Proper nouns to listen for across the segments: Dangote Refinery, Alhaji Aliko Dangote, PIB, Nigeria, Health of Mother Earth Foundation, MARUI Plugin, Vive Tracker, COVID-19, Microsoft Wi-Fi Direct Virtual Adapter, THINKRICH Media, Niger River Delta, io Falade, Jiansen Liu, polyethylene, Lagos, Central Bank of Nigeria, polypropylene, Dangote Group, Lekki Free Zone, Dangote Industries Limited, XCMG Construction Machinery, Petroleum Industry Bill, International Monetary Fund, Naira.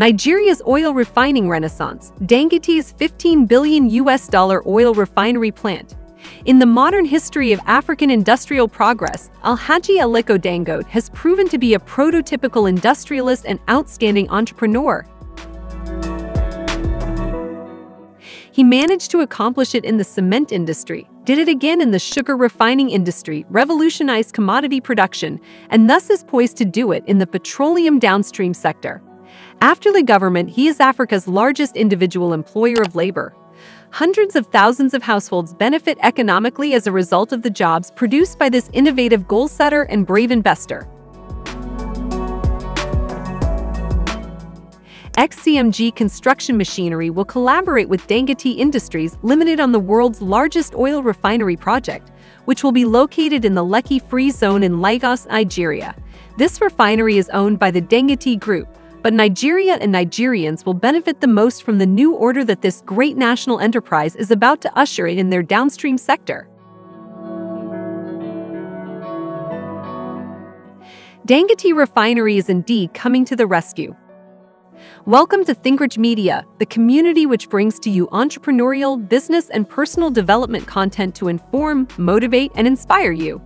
Nigeria's oil refining renaissance, Dangote's $15 billion US oil refinery plant. In the modern history of African industrial progress, Alhaji Aliko Dangote has proven to be a prototypical industrialist and outstanding entrepreneur. He managed to accomplish it in the cement industry, did it again in the sugar refining industry, revolutionized commodity production, and thus is poised to do it in the petroleum downstream sector. After the government, he is Africa's largest individual employer of labor. Hundreds of thousands of households benefit economically as a result of the jobs produced by this innovative goal-setter and brave investor. XCMG Construction Machinery will collaborate with Dangote Industries Limited on the world's largest oil refinery project, which will be located in the Lekki Free Zone in Lagos, Nigeria. This refinery is owned by the Dangote Group, but Nigeria and Nigerians will benefit the most from the new order that this great national enterprise is about to usher in their downstream sector. Dangote Refinery is indeed coming to the rescue. Welcome to THINKRICH Media, the community which brings to you entrepreneurial, business, and personal development content to inform, motivate, and inspire you.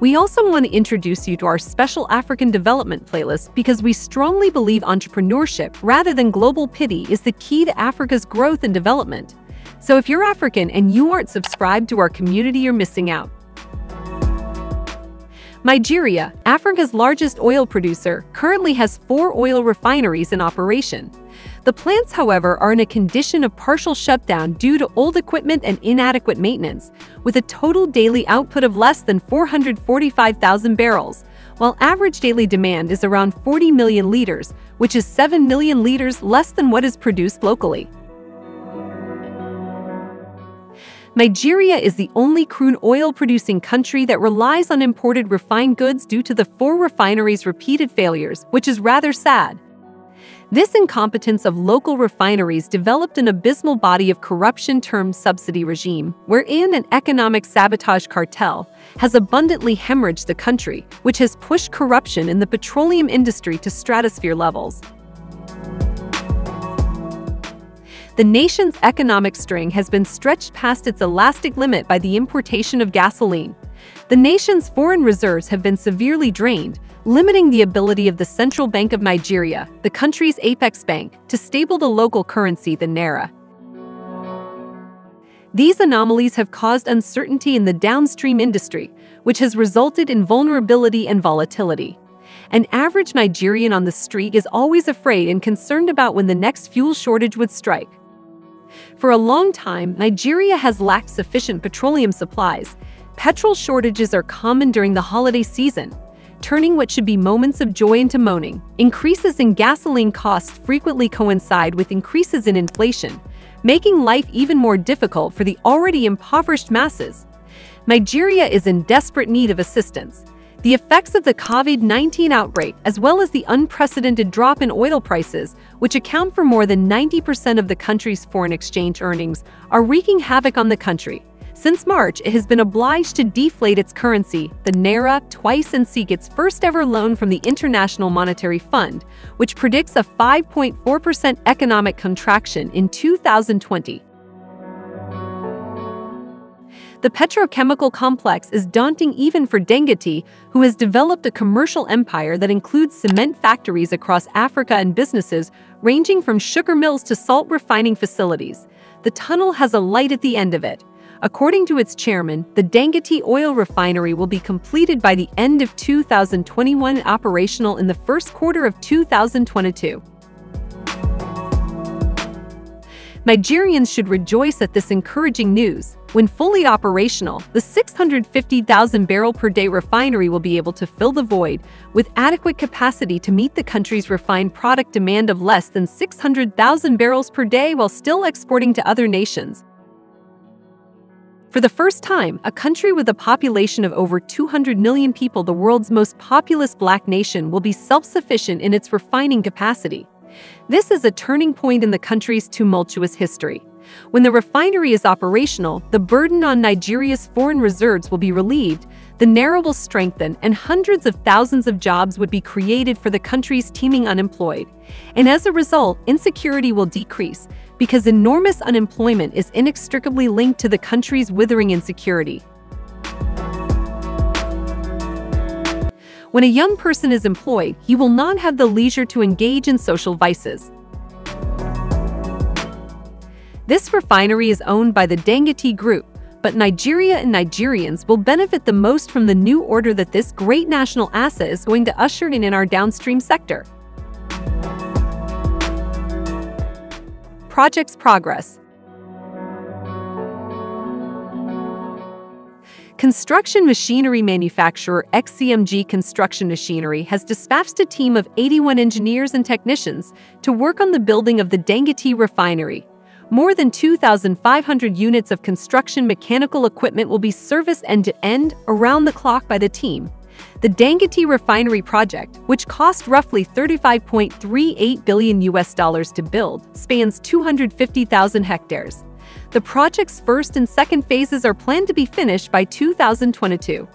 We also want to introduce you to our special African development playlist because we strongly believe entrepreneurship rather than global pity is the key to Africa's growth and development. So if you're African and you aren't subscribed to our community, you're missing out. Nigeria, Africa's largest oil producer, currently has 4 oil refineries in operation. The plants, however, are in a condition of partial shutdown due to old equipment and inadequate maintenance, with a total daily output of less than 445,000 barrels, while average daily demand is around 40 million liters, which is 7 million liters less than what is produced locally. Nigeria is the only crude oil-producing country that relies on imported refined goods due to the 4 refineries' repeated failures, which is rather sad. This incompetence of local refineries developed an abysmal body of corruption termed subsidy regime, wherein an economic sabotage cartel has abundantly hemorrhaged the country, which has pushed corruption in the petroleum industry to stratosphere levels. The nation's economic string has been stretched past its elastic limit by the importation of gasoline. The nation's foreign reserves have been severely drained, limiting the ability of the Central Bank of Nigeria, the country's apex bank, to stable the local currency, the Naira. These anomalies have caused uncertainty in the downstream industry, which has resulted in vulnerability and volatility. An average Nigerian on the street is always afraid and concerned about when the next fuel shortage would strike. For a long time, Nigeria has lacked sufficient petroleum supplies. Petrol shortages are common during the holiday season, turning what should be moments of joy into moaning. Increases in gasoline costs frequently coincide with increases in inflation, making life even more difficult for the already impoverished masses. Nigeria is in desperate need of assistance. The effects of the COVID-19 outbreak, as well as the unprecedented drop in oil prices, which account for more than 90% of the country's foreign exchange earnings, are wreaking havoc on the country. Since March, it has been obliged to deflate its currency, the Naira, twice and seek its first-ever loan from the International Monetary Fund, which predicts a 5.4% economic contraction in 2020. The petrochemical complex is daunting even for Dangote, who has developed a commercial empire that includes cement factories across Africa and businesses ranging from sugar mills to salt refining facilities. The tunnel has a light at the end of it. According to its chairman, the Dangote oil refinery will be completed by the end of 2021 and operational in the first quarter of 2022. Nigerians should rejoice at this encouraging news. When fully operational, the 650,000 barrel per day refinery will be able to fill the void with adequate capacity to meet the country's refined product demand of less than 600,000 barrels per day while still exporting to other nations. For the first time, a country with a population of over 200 million people, the world's most populous black nation, will be self-sufficient in its refining capacity. This is a turning point in the country's tumultuous history. When the refinery is operational, the burden on Nigeria's foreign reserves will be relieved, the Naira will strengthen and hundreds of thousands of jobs would be created for the country's teeming unemployed. And as a result, insecurity will decrease, because enormous unemployment is inextricably linked to the country's withering insecurity. When a young person is employed, he will not have the leisure to engage in social vices. This refinery is owned by the Dangote Group, but Nigeria and Nigerians will benefit the most from the new order that this great national asset is going to usher in our downstream sector. Projects progress. Construction machinery manufacturer XCMG Construction Machinery has dispatched a team of 81 engineers and technicians to work on the building of the Dangote Refinery. More than 2,500 units of construction mechanical equipment will be serviced end-to-end around the clock by the team. The Dangote Refinery project, which cost roughly $35.38 billion to build, spans 250,000 hectares. The project's first and second phases are planned to be finished by 2022.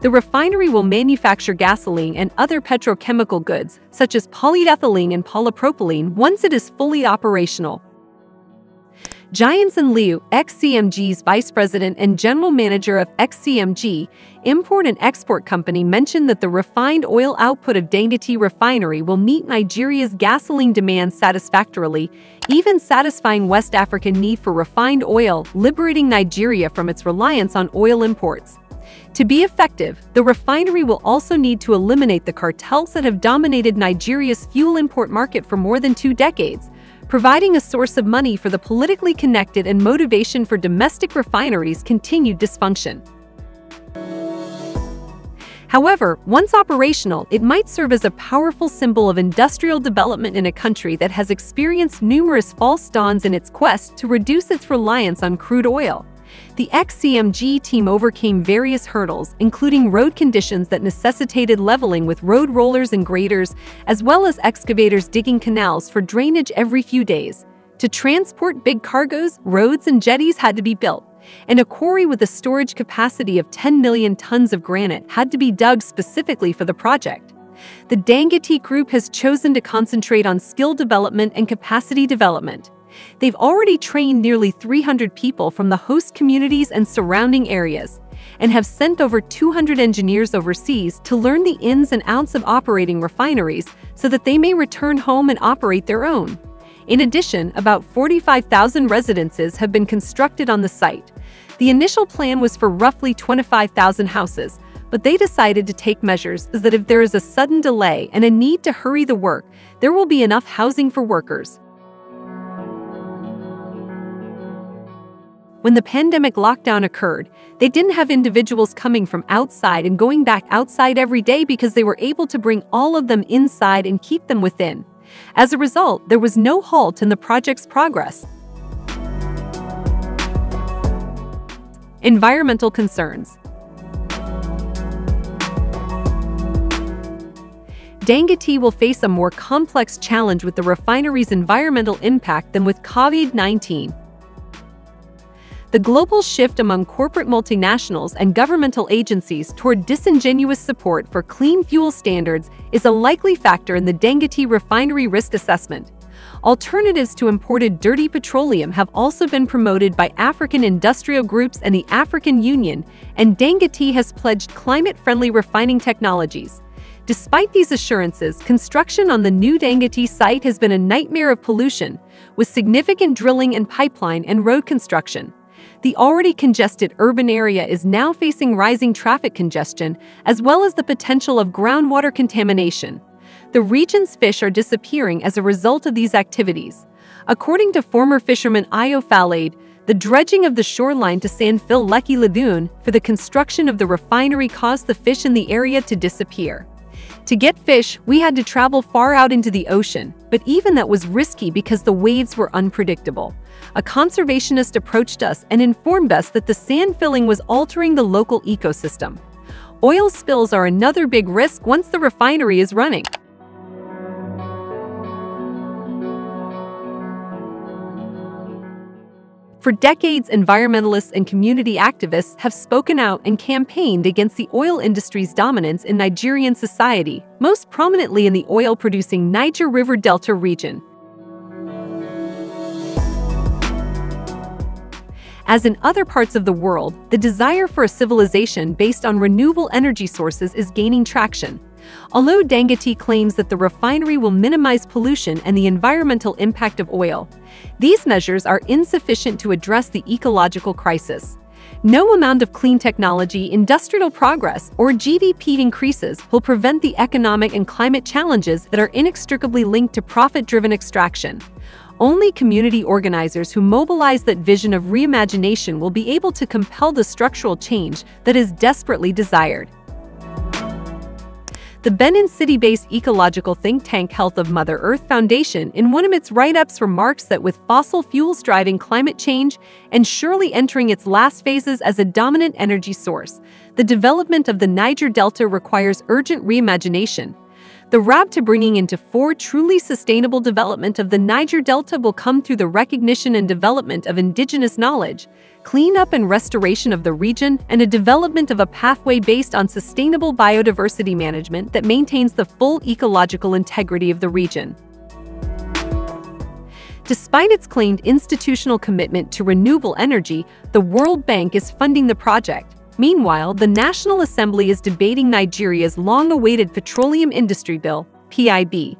The refinery will manufacture gasoline and other petrochemical goods, such as polyethylene and polypropylene, once it is fully operational. Jiansen Liu, XCMG's vice president and general manager of XCMG Import and Export Company, mentioned that the refined oil output of Dangote Refinery will meet Nigeria's gasoline demand satisfactorily, even satisfying West African need for refined oil, liberating Nigeria from its reliance on oil imports. To be effective, the refinery will also need to eliminate the cartels that have dominated Nigeria's fuel import market for more than 2 decades, providing a source of money for the politically connected and motivation for domestic refineries' continued dysfunction. However, once operational, it might serve as a powerful symbol of industrial development in a country that has experienced numerous false dawns in its quest to reduce its reliance on crude oil. The XCMG team overcame various hurdles, including road conditions that necessitated leveling with road rollers and graders, as well as excavators digging canals for drainage every few days. To transport big cargoes, roads and jetties had to be built, and a quarry with a storage capacity of 10 million tons of granite had to be dug specifically for the project. The Dangote Group has chosen to concentrate on skill development and capacity development. They've already trained nearly 300 people from the host communities and surrounding areas, and have sent over 200 engineers overseas to learn the ins and outs of operating refineries so that they may return home and operate their own. In addition, about 45,000 residences have been constructed on the site. The initial plan was for roughly 25,000 houses, but they decided to take measures so that if there is a sudden delay and a need to hurry the work, there will be enough housing for workers. When the pandemic lockdown occurred, they didn't have individuals coming from outside and going back outside every day because they were able to bring all of them inside and keep them within. As a result, there was no halt in the project's progress. Environmental concerns. Dangote will face a more complex challenge with the refinery's environmental impact than with COVID-19. The global shift among corporate multinationals and governmental agencies toward disingenuous support for clean fuel standards is a likely factor in the Dangote Refinery risk assessment. Alternatives to imported dirty petroleum have also been promoted by African industrial groups and the African Union, and Dangote has pledged climate-friendly refining technologies. Despite these assurances, construction on the new Dangote site has been a nightmare of pollution, with significant drilling and pipeline and road construction. The already congested urban area is now facing rising traffic congestion, as well as the potential of groundwater contamination. The region's fish are disappearing as a result of these activities. According to former fisherman io Falade, the dredging of the shoreline to sand-fill Lekki Lagoon for the construction of the refinery caused the fish in the area to disappear. To get fish, we had to travel far out into the ocean, but even that was risky because the waves were unpredictable. A conservationist approached us and informed us that the sand filling was altering the local ecosystem. Oil spills are another big risk once the refinery is running. For decades, environmentalists and community activists have spoken out and campaigned against the oil industry's dominance in Nigerian society, most prominently in the oil-producing Niger River Delta region. As in other parts of the world, the desire for a civilization based on renewable energy sources is gaining traction. Although Dangote claims that the refinery will minimize pollution and the environmental impact of oil, these measures are insufficient to address the ecological crisis. No amount of clean technology, industrial progress, or GDP increases will prevent the economic and climate challenges that are inextricably linked to profit-driven extraction. Only community organizers who mobilize that vision of reimagination will be able to compel the structural change that is desperately desired. The Benin City-based ecological think tank Health of Mother Earth Foundation in one of its write-ups remarks that with fossil fuels driving climate change and surely entering its last phases as a dominant energy source, the development of the Niger Delta requires urgent reimagination. The road to bringing into four truly sustainable development of the Niger Delta will come through the recognition and development of indigenous knowledge, cleanup and restoration of the region, and a development of a pathway based on sustainable biodiversity management that maintains the full ecological integrity of the region. Despite its claimed institutional commitment to renewable energy, the World Bank is funding the project. Meanwhile, the National Assembly is debating Nigeria's long-awaited Petroleum Industry Bill, PIB,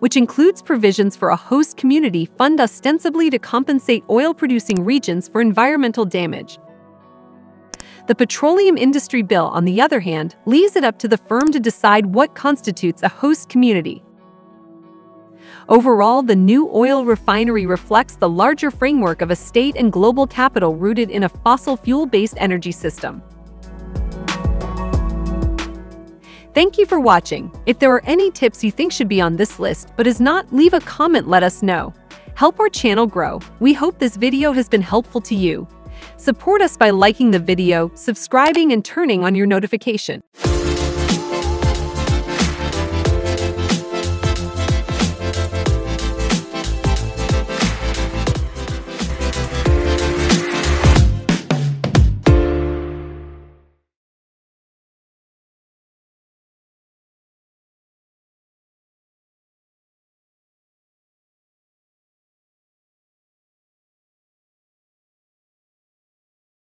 which includes provisions for a host community fund ostensibly to compensate oil-producing regions for environmental damage. The Petroleum Industry Bill, on the other hand, leaves it up to the firm to decide what constitutes a host community. Overall, the new oil refinery reflects the larger framework of a state and global capital rooted in a fossil fuel-based energy system. Thank you for watching. If there are any tips you think should be on this list but is not, leave a comment, let us know. Help our channel grow. We hope this video has been helpful to you. Support us by liking the video, subscribing, and turning on your notification.